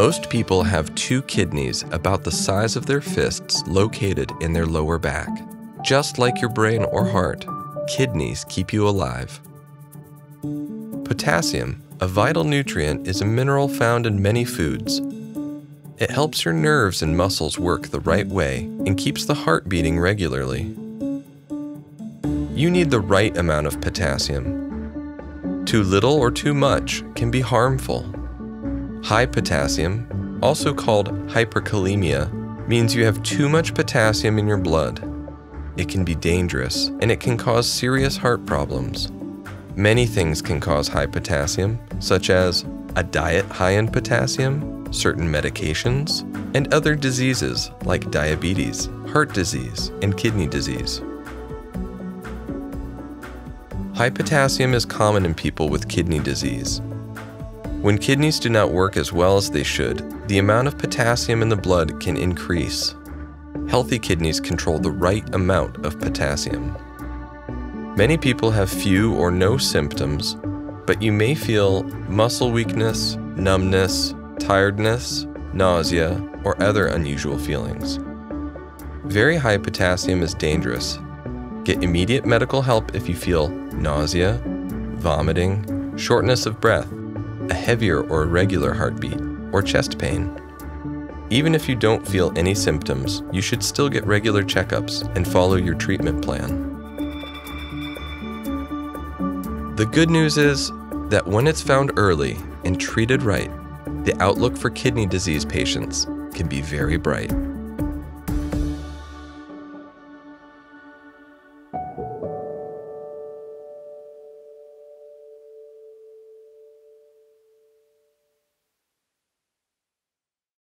Most people have two kidneys about the size of their fists located in their lower back. Just like your brain or heart, kidneys keep you alive. Potassium, a vital nutrient, is a mineral found in many foods. It helps your nerves and muscles work the right way and keeps the heart beating regularly. You need the right amount of potassium. Too little or too much can be harmful. High potassium, also called hyperkalemia, means you have too much potassium in your blood. It can be dangerous, and it can cause serious heart problems. Many things can cause high potassium, such as a diet high in potassium, certain medications, and other diseases like diabetes, heart disease, and kidney disease. High potassium is common in people with kidney disease. When kidneys do not work as well as they should, the amount of potassium in the blood can increase. Healthy kidneys control the right amount of potassium. Many people have few or no symptoms, but you may feel muscle weakness, numbness, tiredness, nausea, or other unusual feelings. Very high potassium is dangerous. Get immediate medical help if you feel nausea, vomiting, shortness of breath, a heavier or irregular heartbeat, or chest pain. Even if you don't feel any symptoms, you should still get regular checkups and follow your treatment plan. The good news is that when it's found early and treated right, the outlook for kidney disease patients can be very bright.